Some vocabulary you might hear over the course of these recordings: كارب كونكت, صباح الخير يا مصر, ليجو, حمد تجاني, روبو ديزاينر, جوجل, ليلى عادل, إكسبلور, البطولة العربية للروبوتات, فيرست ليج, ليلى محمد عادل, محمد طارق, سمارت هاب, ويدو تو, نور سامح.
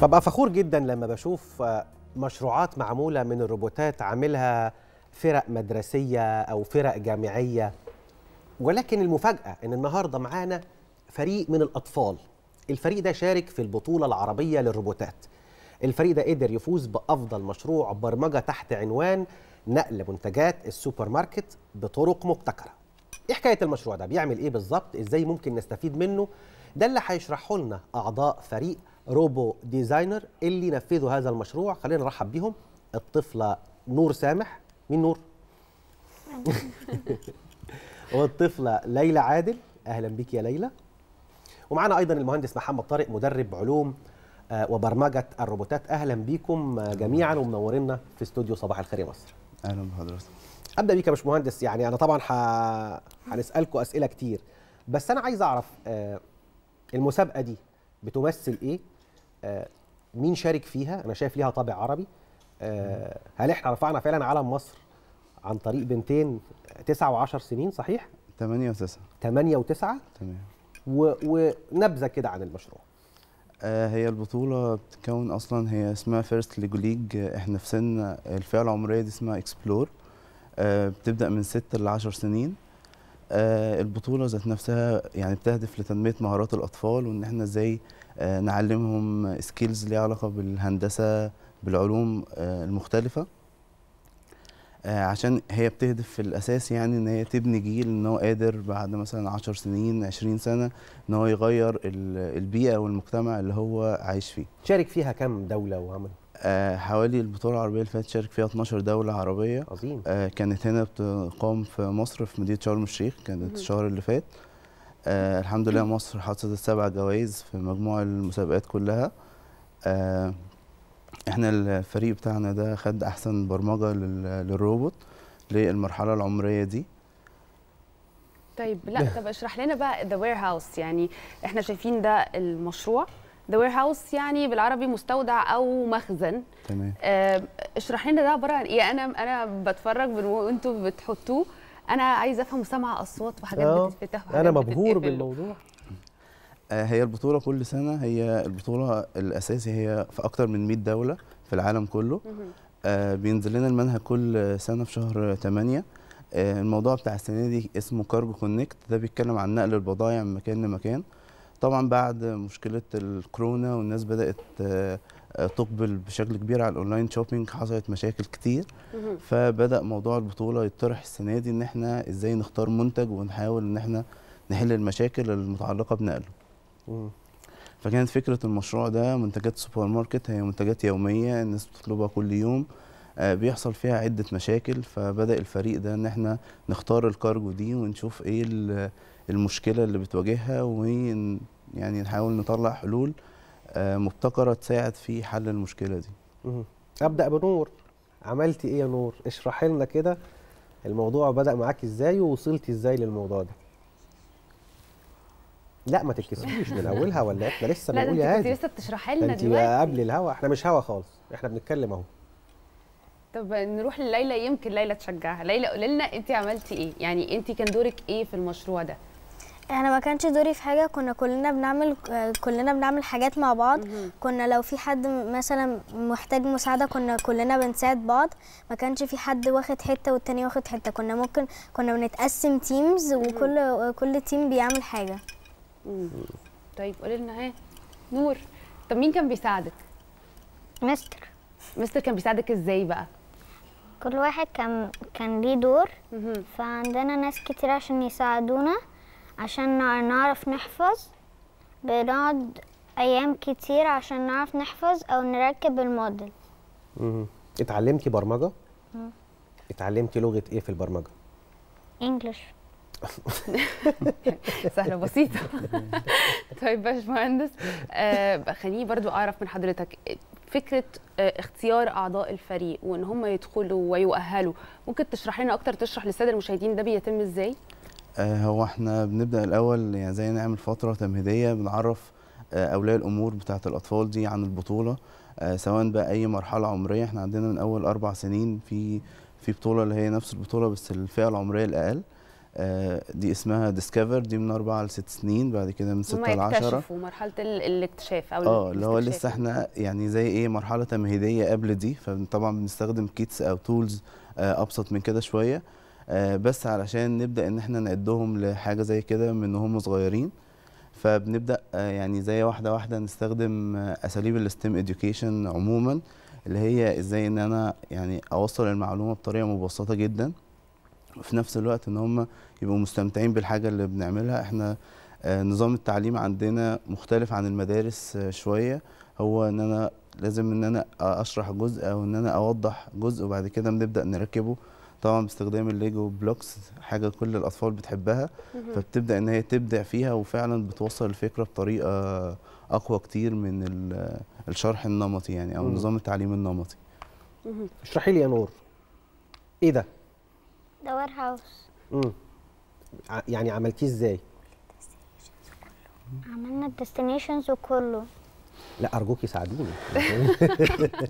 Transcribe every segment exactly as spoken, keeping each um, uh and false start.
فبقى فخور جدا لما بشوف مشروعات معمولة من الروبوتات عاملها فرق مدرسية أو فرق جامعية، ولكن المفاجأة إن النهاردة معانا فريق من الأطفال. الفريق ده شارك في البطولة العربية للروبوتات. الفريق ده قدر يفوز بأفضل مشروع برمجة تحت عنوان نقل منتجات السوبر ماركت بطرق مبتكرة. إيه حكاية المشروع ده؟ بيعمل إيه بالظبط؟ إزاي ممكن نستفيد منه؟ ده اللي هيشرحه لنا أعضاء فريق روبو ديزاينر اللي نفذوا هذا المشروع. خلينا نرحب بيهم. الطفلة نور سامح. مين نور؟ والطفلة ليلى عادل. أهلا بك يا ليلى. ومعنا أيضا المهندس محمد طارق مدرب علوم وبرمجة الروبوتات. أهلا بكم جميعا ومنورينا في استوديو صباح الخير يا مصر. أهلا بحضرتك. أبدأ بيك يا باشمهندس. يعني أنا طبعا هنسألكم أسئلة كتير، بس أنا عايز أعرف المسابقة دي بتمثل إيه؟ مين شارك فيها؟ أنا شايف ليها طابع عربي. هل إحنا رفعنا فعلا علم مصر عن طريق بنتين تسعة وعشر سنين صحيح؟ ثمانية وتسعة. ثمانية وتسعة؟ تمام. ونبذة كده عن المشروع. هي البطولة بتتكون أصلا، هي اسمها فيرست ليج. إحنا في سن الفئة العمرية دي اسمها إكسبلور، بتبدأ من ستة ل عشر سنين. البطولة ذات نفسها يعني بتهدف لتنمية مهارات الأطفال، وإن إحنا إزاي نعلمهم سكيلز ليها علاقة بالهندسة، بالعلوم المختلفة، عشان هي بتهدف في الأساس يعني إن هي تبني جيل إن هو قادر بعد مثلا عشر سنين عشرين سنة إن هو يغير البيئة والمجتمع اللي هو عايش فيه. شارك فيها كم دولة وعمل؟ حوالي البطولة العربية اللي فاتت شارك فيها اتناشر دولة عربية. عظيم. كانت هنا بتقام في مصر في مدينة شرم الشيخ، كانت الشهر اللي فات. الحمد لله مصر حصلت سبع جوائز في مجموع المسابقات كلها. احنا الفريق بتاعنا ده خد احسن برمجه للروبوت للمرحله العمريه دي. طيب لا طب اشرح لنا بقى ذا وير هاوس. يعني احنا شايفين ده المشروع ذا وير هاوس، يعني بالعربي مستودع او مخزن. تمام. اه اشرح لنا ده عباره عن ايه؟ انا انا بتفرج وانتم بتحطوه، انا عايزه افهم سمع اصوات وحاجات بتتفتح وحاجات. انا مبهور بالموضوع. هي البطولة كل سنة، هي البطولة الأساسي هي في أكتر من مية دولة في العالم كله. آه بينزل لنا المنهج كل سنة في شهر تمانية. آه الموضوع بتاع السنة دي اسمه كارب كونكت، ده بيتكلم عن نقل البضائع من مكان لمكان. طبعا بعد مشكلة الكورونا والناس بدأت آه تقبل بشكل كبير على الأونلاين شوبينج، حصلت مشاكل كتير. فبدأ موضوع البطولة يطرح السنة دي إن إحنا إزاي نختار منتج ونحاول إن إحنا نحل المشاكل المتعلقة بنقله. فكانت فكرة المشروع ده منتجات سوبر ماركت، هي منتجات يومية الناس بتطلبها كل يوم، بيحصل فيها عدة مشاكل. فبدأ الفريق ده ان احنا نختار الكارجو دي ونشوف ايه المشكلة اللي بتواجهها، ويعني نحاول نطلع حلول مبتكرة تساعد في حل المشكلة دي. أبدأ بنور. عملتي ايه يا نور؟ اشرحي لنا كده الموضوع بدأ معاك ازاي ووصلتي ازاي للموضوع ده. لا ما تتكسفيش من اولها، ولا احنا لسه بنقول يا هادي؟ لا انت لسه بتشرحي لنا دلوقتي قبل الهوا. احنا مش هوا خالص، احنا بنتكلم اهو. طب نروح لليلى، يمكن ليلى تشجعها. ليلى قولي لنا انت عملتي ايه؟ يعني انت كان دورك ايه في المشروع ده؟ انا ما كانش دوري في حاجه، كنا كلنا بنعمل كلنا بنعمل حاجات مع بعض. كنا لو في حد مثلا محتاج مساعده كنا كلنا بنساعد بعض، ما كانش في حد واخد حته والتاني واخد حته. كنا ممكن كنا بنتقسم تيمز، وكل كل تيم بيعمل حاجه. مم. طيب قولي لنا ايه نور، طب مين كان بيساعدك؟ مستر. مستر كان بيساعدك ازاي بقى؟ كل واحد كان كان ليه دور. مم. فعندنا ناس كتير عشان يساعدونا عشان نعرف نحفظ. بنقعد ايام كتير عشان نعرف نحفظ او نركب الموديل. امم اتعلمتي برمجه؟ امم اتعلمتي لغه ايه في البرمجه؟ انجلش. سهله بسيطه. طيب باشمهندس آه خليني برضو اعرف من حضرتك فكره آه اختيار اعضاء الفريق وان هم يدخلوا ويؤهلوا. ممكن تشرح لنا اكتر، تشرح للساده المشاهدين ده بيتم ازاي؟ آه هو احنا بنبدا الاول يعني زي نعمل فتره تمهيديه، بنعرف آه اولياء الامور بتاعه الاطفال دي عن البطوله، آه سواء بقى اي مرحله عمريه. احنا عندنا من اول اربع سنين في في بطوله اللي هي نفس البطوله بس الفئه العمريه الاقل. دي اسمها ديسكفر، دي من أربعة لست سنين، بعد كده من ستة لعشرة مرحلة الاكتشاف أو اه اللي هو لسه احنا يعني زي ايه مرحلة تمهيدية قبل دي. فطبعا بنستخدم كيتس أو تولز أبسط من كده شوية بس علشان نبدأ إن احنا نعدهم لحاجة زي كده من هم صغيرين. فبنبدأ يعني زي واحدة واحدة نستخدم أساليب الستيم إديوكيشن عموما، اللي هي ازاي إن أنا يعني أوصل المعلومة بطريقة مبسطة جدا، وفي نفس الوقت ان هم يبقوا مستمتعين بالحاجه اللي بنعملها. احنا نظام التعليم عندنا مختلف عن المدارس شويه، هو ان انا لازم ان انا اشرح جزء او ان انا اوضح جزء وبعد كده بنبدا نركبه، طبعا باستخدام الليجو بلوكس حاجه كل الاطفال بتحبها فبتبدا ان هي تبدع فيها، وفعلا بتوصل الفكره بطريقه اقوى كتير من الشرح النمطي يعني او نظام التعليم النمطي. اشرحي لي يا نور ايه ده؟ ده وير هاوس. امم يعني عملتيه ازاي؟ عملنا الديستنيشنز وكله. لا ارجوكي ساعدوني.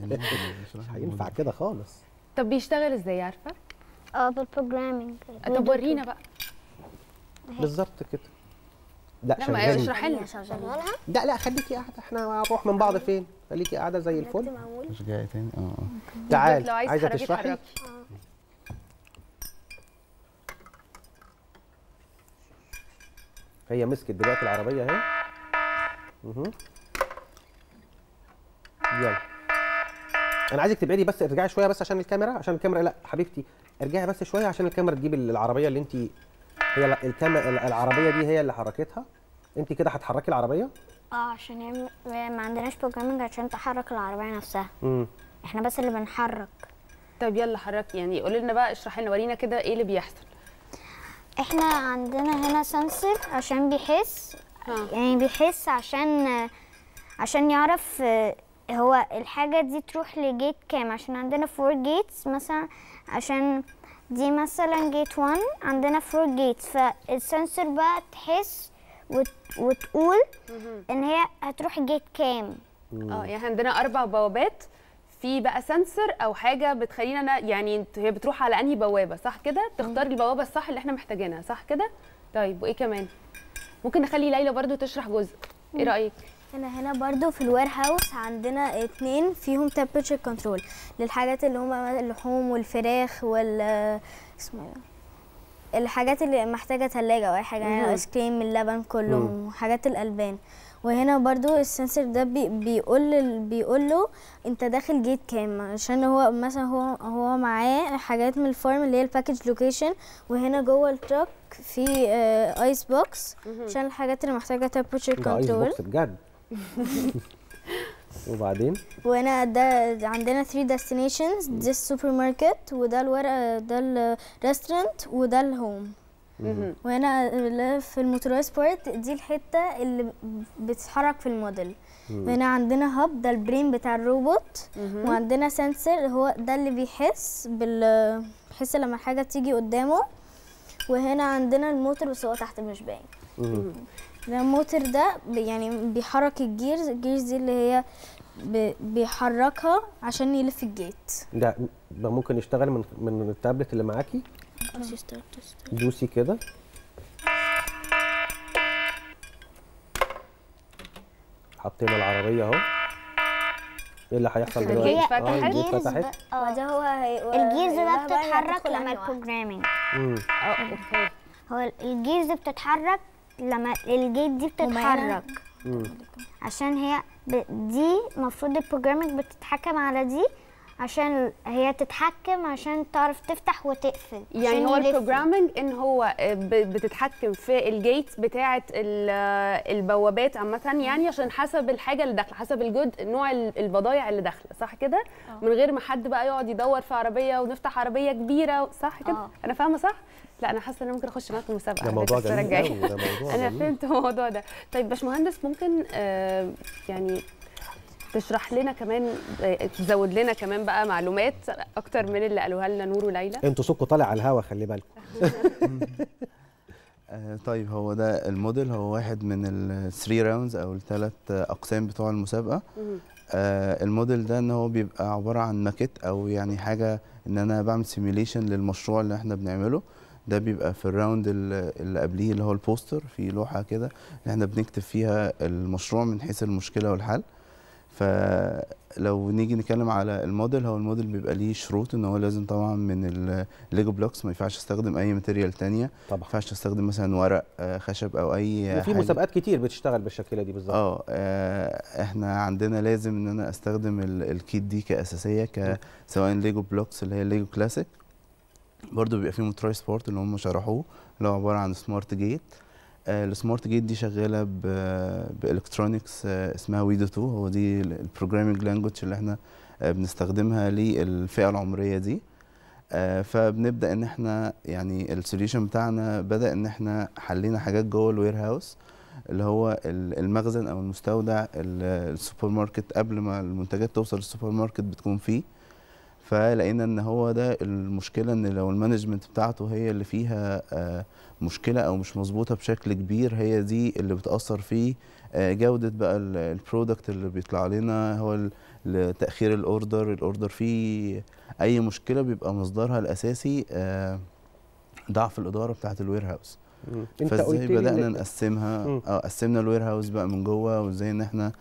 مش هينفع كده خالص. طب بيشتغل ازاي عارفه؟ اه بالبروجرامينج. طب ورينا بقى. بالظبط كده. لا لا ما اشرحي لنا. لا لا خليكي قاعده، احنا هنروح من بعض فين؟ خليكي قاعده زي الفل. مش جايه تاني اه اه. تعالي عايزه تشرحي؟ هي مسكت دلوقتي العربية اهي. اها. يلا. أنا عايزك تبعدي بس، ارجعي شوية بس عشان الكاميرا، عشان الكاميرا لا حبيبتي ارجعي بس شوية عشان الكاميرا تجيب العربية اللي أنت، هي الكاميرا العربية دي هي اللي حركتها. أنت كده هتحركي العربية؟ اه عشان يعني ما عندناش بروجرامنج عشان تحرك العربية نفسها. امم. احنا بس اللي بنحرك. طب يلا حركي يعني، قولي لنا بقى، اشرحي لنا، ورينا كده إيه اللي بيحصل. احنا عندنا هنا سنسر عشان بيحس ها. يعني بيحس عشان عشان يعرف هو الحاجه دي تروح لجيت كام، عشان عندنا فور جيتس مثلا، عشان دي مثلا جيت واحد عندنا فور جيتس، فالسنسر بقى تحس وت... وتقول ان هي هتروح جيت كام. اه يعني عندنا اربع بوابات، في بقى سنسر او حاجه بتخلينا يعني هي بتروح على انهي بوابه، صح كده؟ تختار البوابه الصح اللي احنا محتاجينها، صح كده؟ طيب وايه كمان؟ ممكن نخلي ليلى برضو تشرح جزء، ايه رايك؟ انا هنا برضو في الوير هاوس عندنا اتنين فيهم تمبرتشر كنترول للحاجات اللي هما اللحوم والفراخ وال اسمه الحاجات اللي محتاجه ثلاجه او اي حاجه، يعني الايس كريم، اللبن كله وحاجات الالبان. وهنا برضو السنسر ده بي بيقول بيقول له انت داخل جيت كام، عشان هو مثلا هو هو معاه حاجات من الفارم اللي هي الباكج لوكيشن، وهنا جوه التراك في آه ايس بوكس عشان الحاجات اللي محتاجه تمبرتشر كنترول. ايس بوكس بجد. وبعدين وهنا ده عندنا ثري ديستنيشنز، ده السوبر ماركت وده الورقه ده الريستورانت وده الهوم. وهنا في الموتورايز بارت دي الحته اللي بتتحرك في الموديل. وهنا عندنا هاب ده البرين بتاع الروبوت، وعندنا سنسر هو ده اللي بيحس بال بيحس لما الحاجه تيجي قدامه، وهنا عندنا الموتور بس هو تحت مش باين. ده الموتور ده يعني بيحرك الجيرز، الجيرز دي اللي هي بيحركها عشان يلف الجيت. ده ده ممكن يشتغل من من التابلت اللي معاكي. دوسي كده. حطينا العربية اهو. ايه اللي هيحصل دلوقتي؟ هي اتفتحت. اه ده هو الجيرز بقى بتتحرك لما البروجرامينج. امم اه اوكي. هو الجيرز بتتحرك لما الجيت دي بتتحرك. امم عشان هي دي المفروض البروجرامينج بتتحكم على دي، عشان هي تتحكم عشان تعرف تفتح وتقفل. يعني هو البروجرامينج ان هو بتتحكم في الجيت بتاعه البوابات عامه، يعني عشان حسب الحاجه اللي داخله، حسب الجزء نوع البضايع اللي داخله، صح كده؟ من غير ما حد بقى يقعد يدور في عربيه ونفتح عربيه كبيره، صح كده؟ أوه. انا فاهمه صح؟ لا انا حاسه ان انا ممكن اخش معاكم مسابقه السنه الجايه. انا فهمت الموضوع ده. طيب باشمهندس ممكن آه يعني تشرح لنا كمان، تزود لنا كمان بقى معلومات اكتر من اللي قالوها لنا نور وليلى؟ انتوا صوتكم طالع على الهوا، خلي بالكم. طيب هو ده الموديل، هو واحد من الثري راوندز او الثلاث اقسام بتوع المسابقه. آه الموديل ده ان هو بيبقى عباره عن ماكيت، او يعني حاجه ان انا بعمل سيميليشن للمشروع اللي احنا بنعمله، ده بيبقى في الراوند اللي قبليه اللي هو البوستر، في لوحه كده اللي احنا بنكتب فيها المشروع من حيث المشكله والحل. فلو نيجي نتكلم على الموديل، هو الموديل بيبقى ليه شروط ان هو لازم طبعا من الليجو بلوكس، ما ينفعش استخدم اي ماتيريال ثانيه، ما ينفعش استخدم مثلا ورق خشب او اي. وفي مسابقات كتير بتشتغل بالشكل دي بالظبط. اه احنا عندنا لازم ان انا استخدم الكيت دي كاساسيه، ك سواء ليجو بلوكس اللي هي ليجو كلاسيك، برضو بيبقى فيه تراي سبورت اللي هم شرحوه اللي هو عباره عن سمارت جيت. السمارت جيت دي شغاله بالكترونكس اسمها ويدو تو، هو دي البروجرامينج لانجوج اللي احنا بنستخدمها للفئه العمريه دي. فبنبدا ان احنا يعني السوليوشن بتاعنا بدا ان احنا حلينا حاجات جوه الوير هاوس اللي هو المخزن او المستودع السوبر ماركت. قبل ما المنتجات توصل للسوبر ماركت بتكون فيه، فلقينا ان هو ده المشكله، ان لو المانجمنت بتاعته هي اللي فيها مشكله او مش مظبوطه بشكل كبير، هي دي اللي بتاثر في جوده بقى البرودكت اللي بيطلع لنا. هو تاخير الاوردر، الاوردر فيه اي مشكله بيبقى مصدرها الاساسي ضعف الاداره بتاعه الوير هاوس. فازاي بدانا نقسمها؟ اه قسمنا الوير هاوس بقى من جوه، وازاي ان احنا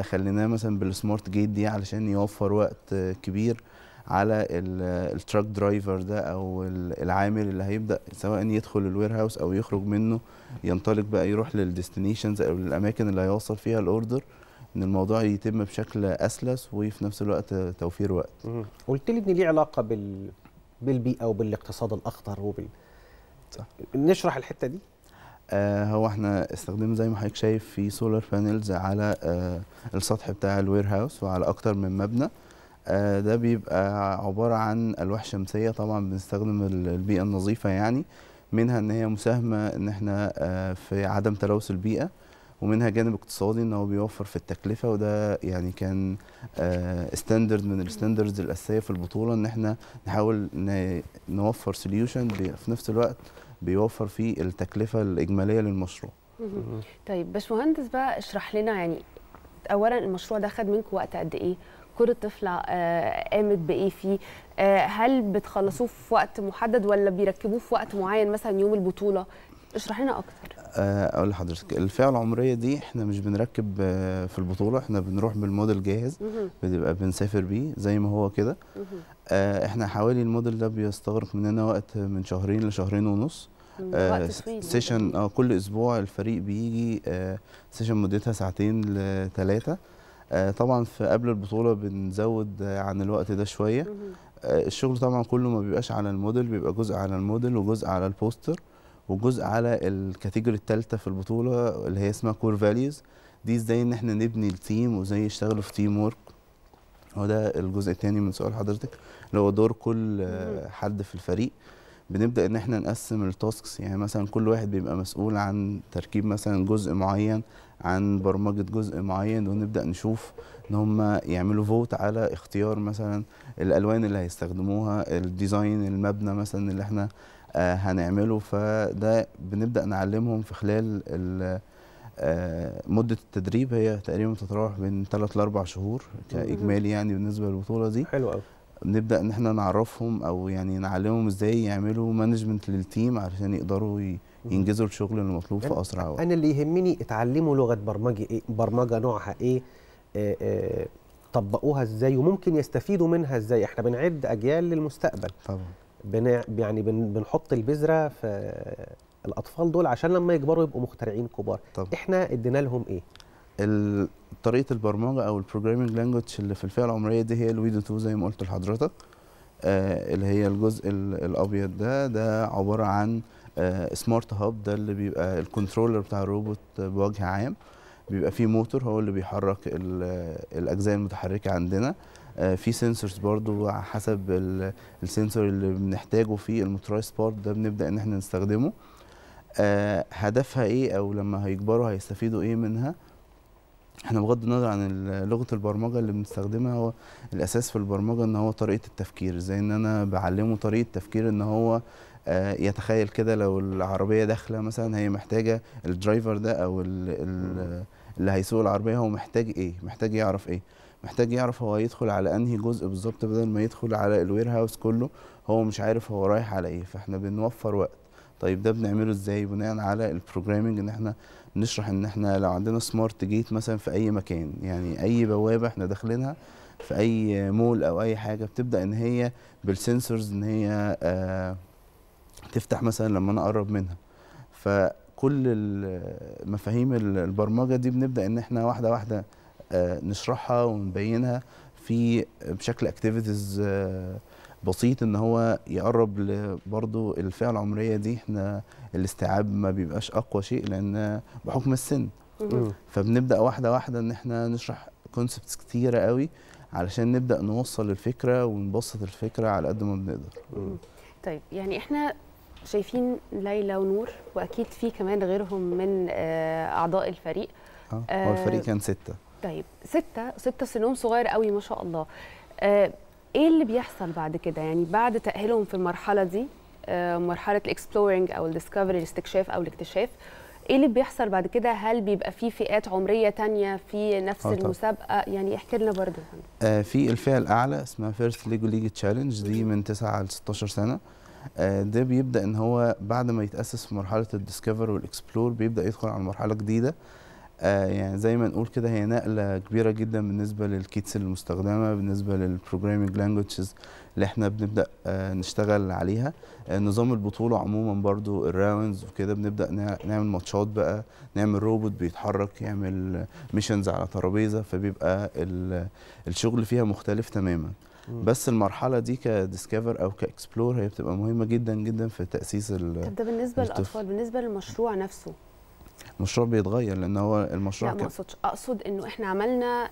خليناه مثلا بالسمارت جيت دي علشان يوفر وقت كبير على التراك درايفر ده او العامل اللي هيبدا سواء يدخل الوير هاوس او يخرج منه، ينطلق بقى يروح للديستنيشنز او للاماكن اللي هيوصل فيها الاوردر، ان الموضوع يتم بشكل اسلس وفي نفس الوقت توفير وقت. قلت لي ان ليه علاقه بال بالبيئه وبالاقتصاد الاخضر وبال صح. نشرح الحته دي. آه هو احنا استخدمنا زي ما حضرتك شايف في سولار بانلز على آه السطح بتاع الوير هاوس وعلى اكتر من مبنى. ده بيبقى عباره عن الواح شمسيه، طبعا بنستخدم البيئه النظيفه، يعني منها ان هي مساهمه ان احنا في عدم تلوث البيئه، ومنها جانب اقتصادي ان هو بيوفر في التكلفه. وده يعني كان ستاندرد من الستاندردز الاساسيه في البطوله، ان احنا نحاول نوفر سوليوشن في نفس الوقت بيوفر في التكلفه الاجماليه للمشروع. طيب باشمهندس بقى اشرح لنا، يعني اولا المشروع ده خد منكم وقت قد ايه؟ كل الطفله قامت بايه فيه؟ هل بتخلصوه في وقت محدد ولا بيركبوه في وقت معين مثلا يوم البطوله؟ اشرح لنا اكتر. اقول لحضرتك الفئه العمريه دي احنا مش بنركب في البطوله، احنا بنروح بالموديل جاهز، بنبقى بنسافر بيه زي ما هو كده. احنا حوالي الموديل ده بيستغرق مننا وقت من شهرين لشهرين ونص. آه سيشن آه كل اسبوع الفريق بيجي آه سيشن مدتها ساعتين لثلاثه. آه طبعا في قبل البطوله بنزود آه عن الوقت ده شويه. آه الشغل طبعا كله ما بيبقاش على الموديل، بيبقى جزء على الموديل وجزء على البوستر وجزء على الكاتيجوري الثالثه في البطوله اللي هي اسمها كور فاليوز. دي ازاي ان احنا نبني التيم وازاي يشتغلوا في تيم وورك، هو ده الجزء الثاني من سؤال حضرتك اللي هو دور كل آه حد في الفريق. بنبدا ان احنا نقسم التاسكس، يعني مثلا كل واحد بيبقى مسؤول عن تركيب مثلا جزء معين، عن برمجه جزء معين، ونبدا نشوف ان هم يعملوا فوت على اختيار مثلا الالوان اللي هيستخدموها، الديزاين المبنى مثلا اللي احنا آه هنعمله. فده بنبدا نعلمهم في خلال آه مده التدريب، هي تقريبا تتراوح بين ثلاث لاربع شهور كاجمالي يعني بالنسبه للبطوله دي. حلو قوي. نبدا ان احنا نعرفهم او يعني نعلمهم ازاي يعملوا مانجمنت للتيم علشان يقدروا ينجزوا الشغل المطلوب في اسرع وقت. انا اللي يهمني اتعلموا لغه برمجه ايه، برمجه نوعها ايه، آآ آآ طبقوها ازاي وممكن يستفيدوا منها ازاي. احنا بنعد اجيال للمستقبل طبعا، بنع... يعني بن... بنحط البذره في الاطفال دول عشان لما يكبروا يبقوا مخترعين كبار. طبعا. احنا ادينا لهم ايه؟ طريقه البرمجه او البروجرامينج لانجوج اللي في الفئه العمريه دي هي الويدو تو زي ما قلت لحضرتك. آه اللي هي الجزء الابيض ده، ده عباره عن آه سمارت هاب، ده اللي بيبقى الكنترولر بتاع الروبوت بوجه عام، بيبقى فيه موتور هو اللي بيحرك الاجزاء المتحركه عندنا. آه في سنسورز برضو حسب السنسور اللي بنحتاجه في الموتورايز بارت ده بنبدا ان احنا نستخدمه. آه هدفها ايه او لما هيكبروا هيستفيدوا ايه منها؟ احنا بغض النظر عن لغه البرمجه اللي بنستخدمها، هو الاساس في البرمجه ان هو طريقه التفكير، زي ان انا بعلمه طريقه تفكير ان هو آه يتخيل كده لو العربيه داخله مثلا، هي محتاجه الدرايفر ده او ال ال اللي هيسوق العربيه هو محتاج ايه، محتاج يعرف ايه، محتاج يعرف هو يدخل على انهي جزء بالظبط، بدل ما يدخل على الوير هاوس كله هو مش عارف هو رايح على ايه. فاحنا بنوفر وقت، طيب ده بنعمله ازاي؟ بناء على البروجرامنج، ان احنا نشرح ان احنا لو عندنا سمارت جيت مثلا في اي مكان، يعني اي بوابه احنا داخلينها في اي مول او اي حاجه، بتبدا ان هي بالسنسورز ان هي آه تفتح مثلا لما انا اقرب منها. فكل مفاهيم البرمجه دي بنبدا ان احنا واحده واحده آه نشرحها ونبينها في بشكل اكتيفيتيز آه بسيط، ان هو يقرب برضو الفئه العمريه دي. احنا الاستيعاب ما بيبقاش اقوى شيء لان بحكم السن، فبنبدا واحده واحده ان احنا نشرح كونسبتس كتيره قوي علشان نبدا نوصل الفكره ونبسط الفكره على قد ما بنقدر. طيب يعني احنا شايفين ليلى ونور، واكيد في كمان غيرهم من اعضاء الفريق. اه هو الفريق كان سته. طيب سته سته سنهم صغير قوي ما شاء الله. آه ايه اللي بيحصل بعد كده؟ يعني بعد تأهيلهم في المرحله دي، مرحله الاكسبلورنج او الديسكفري، الاستكشاف او الاكتشاف، ايه اللي بيحصل بعد كده؟ هل بيبقى في فئات عمريه تانية في نفس المسابقه؟ يعني احكي لنا برضه. آه في الفئه الاعلى اسمها فيرست ليج ليج تشالنج، دي من تسعة ل ستاشر سنه. آه ده بيبدا ان هو بعد ما يتاسس في مرحله الديسكفر والاكسبلور بيبدا يدخل على مرحله جديده. آه يعني زي ما نقول كده هي نقله كبيره جدا بالنسبه للكيتس المستخدمه، بالنسبه للبروجرامينج لانجويجز اللي احنا بنبدا آه نشتغل عليها. آه نظام البطوله عموما برضو الراوندز وكده، بنبدا نعمل ماتشات بقى، نعمل روبوت بيتحرك يعمل ميشنز على ترابيزه، فبيبقى الشغل فيها مختلف تماما. بس المرحله دي كديسكفر او كاكسبلور هي بتبقى مهمه جدا جدا في تاسيس. طب ده بالنسبه للاطفال، بالنسبه للمشروع نفسه المشروع بيتغير لان هو المشروع. لا ما اقصدش، اقصد انه احنا عملنا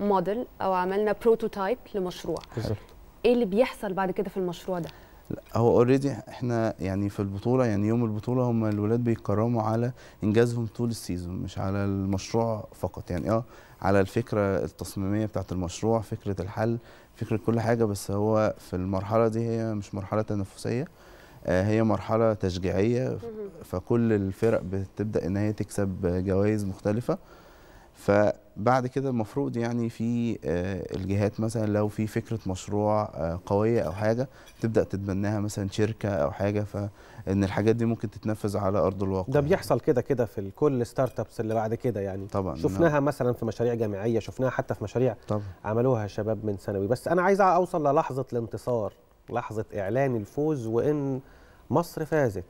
موديل او عملنا بروتوتايب لمشروع. بالظبط. ايه اللي بيحصل بعد كده في المشروع ده؟ لا هو اوريدي احنا يعني في البطوله، يعني يوم البطوله هم الولاد بيتكرموا على انجازهم طول السيزون، مش على المشروع فقط، يعني اه على الفكره التصميميه بتاعت المشروع، فكره الحل، فكره كل حاجه. بس هو في المرحله دي هي مش مرحله تنافسيه، هي مرحلة تشجيعية، فكل الفرق بتبدأ إن هي تكسب جوائز مختلفة. فبعد كده المفروض يعني في الجهات مثلا لو في فكرة مشروع قوية أو حاجة تبدأ تتبناها مثلا شركة أو حاجة، فإن الحاجات دي ممكن تتنفذ على أرض الواقع. ده بيحصل كده كده في كل ستارت ابس اللي بعد كده يعني. طبعا شفناها مثلا في مشاريع جامعية، شفناها حتى في مشاريع طبعا عملوها شباب من ثانوي. بس أنا عايز أوصل للحظة الانتصار، لحظة إعلان الفوز وإن مصر فازت.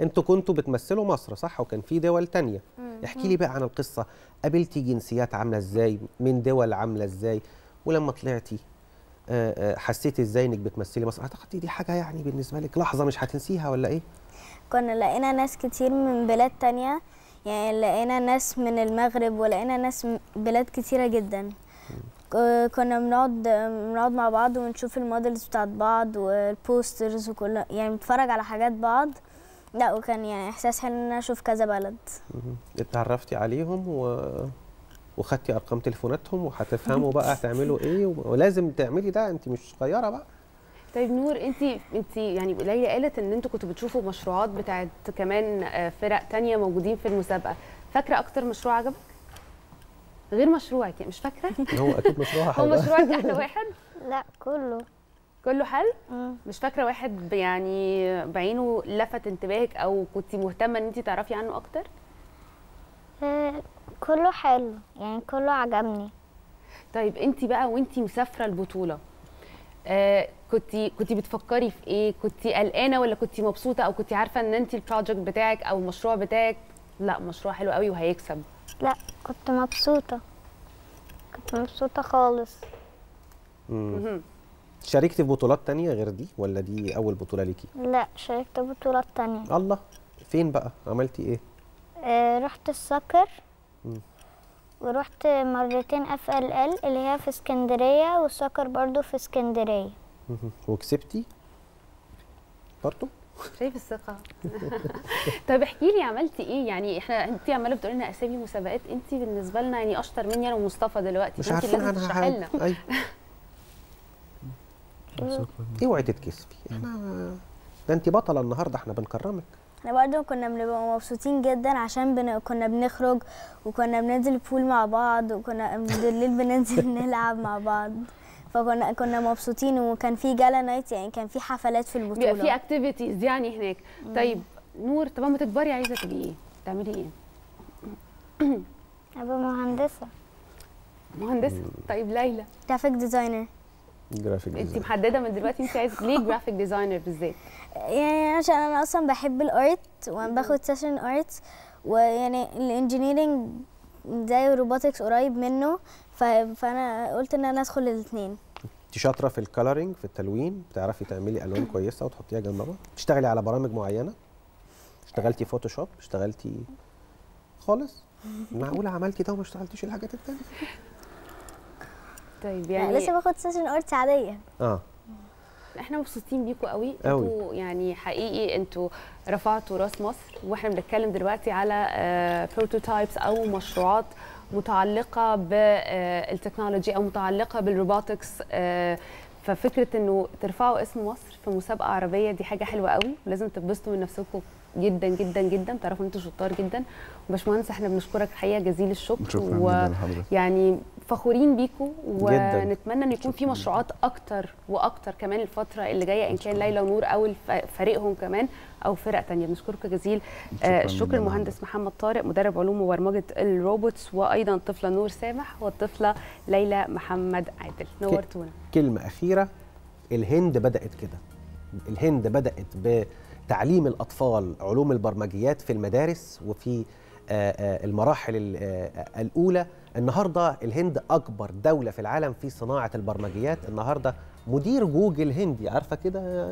أنتوا كنتوا بتمثلوا مصر صح؟ وكان في دول تانية. احكي لي بقى عن القصة، قابلتي جنسيات عاملة إزاي؟ من دول عاملة إزاي؟ ولما طلعتي حسيتي إزاي إنك بتمثلي مصر؟ أعتقد دي حاجة يعني بالنسبة لك لحظة مش هتنسيها ولا إيه؟ كنا لقينا ناس كتير من بلاد تانية، يعني لقينا ناس من المغرب ولقينا ناس من بلاد كتيرة جدا. كنا بنقعد بنقعد مع بعض ونشوف المودلز بتاعت بعض والبوسترز وكل، يعني بنتفرج على حاجات بعض. لا وكان يعني احساس حلو ان انا اشوف كذا بلد. اتعرفتي عليهم و... وخدتي ارقام تليفوناتهم وهتفهموا بقى هتعملوا ايه، ولازم تعملي ده، انت مش صغيره بقى. طيب نور، انت انت يعني ليلى قالت ان انتوا كنتوا بتشوفوا مشروعات بتاعت كمان فرق ثانيه موجودين في المسابقه، فاكره اكتر مشروع عجبك؟ غير مشروعك مش فاكره؟ هو اكيد مشروعها حلو. هو مشروعك احلى واحد؟ لا كله كله حلو؟ مش فاكره واحد يعني بعينه لفت انتباهك او كنت مهتمه ان انت تعرفي عنه اكتر؟ كله حلو يعني كله عجبني. طيب انت بقى وانت مسافره البطوله كنت كنت بتفكري في ايه؟ كنت قلقانه ولا كنت مبسوطه او كنت عارفه ان انت البروجكت بتاعك او المشروع بتاعك لا مشروع حلو قوي وهيكسب؟ لا كنت مبسوطة، كنت مبسوطة خالص. امم شاركتي في بطولات تانية غير دي ولا دي أول بطولة ليكي؟ لا شاركت في بطولات تانية. الله، فين بقى؟ عملتي إيه؟ آه، رحت الصقر ورحت مرتين اف ال ال اللي هي في اسكندرية، والصقر برضو في اسكندرية. وكسبتي؟ برضو؟ شايف الثقة. طب احكي لي عملتي ايه؟ يعني احنا انت عماله بتقولي لنا اسامي مسابقات انت بالنسبه لنا يعني اشطر مني انا ومصطفى دلوقتي، مش عارفين عنها حاجه. تشرحي لنا. ايوه اوعي تتكسفي، احنا ده انت بطله النهارده، احنا بنكرمك. احنا برضه كنا بنبقى مبسوطين جدا عشان بن... كنا بنخرج وكنا بننزل البول مع بعض وكنا بالليل بننزل نلعب مع بعض، فكنا كنا مبسوطين، وكان في جالا نايت، يعني كان في حفلات في البطوله، بيبقى في اكتيفيتيز يعني هناك. طيب نور، طب ما تكبري عايزه تبقي ايه؟ تعملي ايه؟ ابقى مهندسه. مهندسه. طيب ليلى؟ جرافيك ديزاينر. جرافيك ديزاينر. انت محدده من دلوقتي انت عايزه ليه جرافيك ديزاينر بالذات؟ يعني عشان انا اصلا بحب الارت، وانا باخد سيشن ارت، ويعني الانجينيرنج زي الروبوتكس قريب منه، فانا قلت ان انا ادخل الاثنين. انت شاطره في الكلرنج، في التلوين، بتعرفي تعملي الوان كويسه وتحطيها جنب بعض، بتشتغلي على برامج معينه؟ اشتغلتي فوتوشوب؟ اشتغلتي خالص؟ معقوله عملتي ده وما اشتغلتيش الحاجات الثانيه؟ طيب يعني لا، لسه باخد سيشن ارت عاديه. اه احنا مبسوطين بيكم قوي انتوا، يعني حقيقي انتوا رفعتوا راس مصر، واحنا بنتكلم دلوقتي على بروتوتايبس او مشروعات متعلقه بالتكنولوجي او متعلقه بالروبوتكس، ففكره انه ترفعوا اسم مصر في مسابقه عربيه دي حاجه حلوه قوي، ولازم تتبسطوا من نفسكم جدا جدا جدا، تعرفوا ان انتوا شطار جدا. وباشمهندس احنا بنشكرك الحقيقه جزيل الشكر، ويعني فخورين بيكم، ونتمنى ان يكون في مشروعات اكتر واكتر كمان الفتره اللي جايه، ان كان ليلى ونور او فريقهم كمان او فرق ثانيه. بنشكرك جزيل الشكر المهندس محمد طارق، مدرب علوم وبرمجه الروبوتس، وايضا الطفله نور سامح والطفله ليلى محمد عادل. نورتونا. كلمه اخيره، الهند بدات كده، الهند بدات ب تعليم الأطفال علوم البرمجيات في المدارس وفي المراحل الأولى. النهاردة الهند أكبر دولة في العالم في صناعة البرمجيات، النهاردة مدير جوجل هندي، عارفة كده،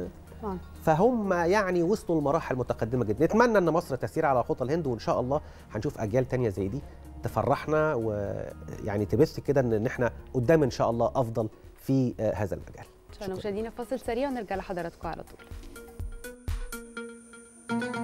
فهم يعني وصلوا لمراحل متقدمة جدا. نتمنى أن مصر تسير على خطى الهند، وإن شاء الله هنشوف أجيال تانية زي دي تفرحنا، ويعني تبث كده أن إحنا قدام إن شاء الله أفضل في هذا المجال. إن شاء الله. مشاهدينا فاصل سريع ونرجع لحضراتكم على طول. Thank you.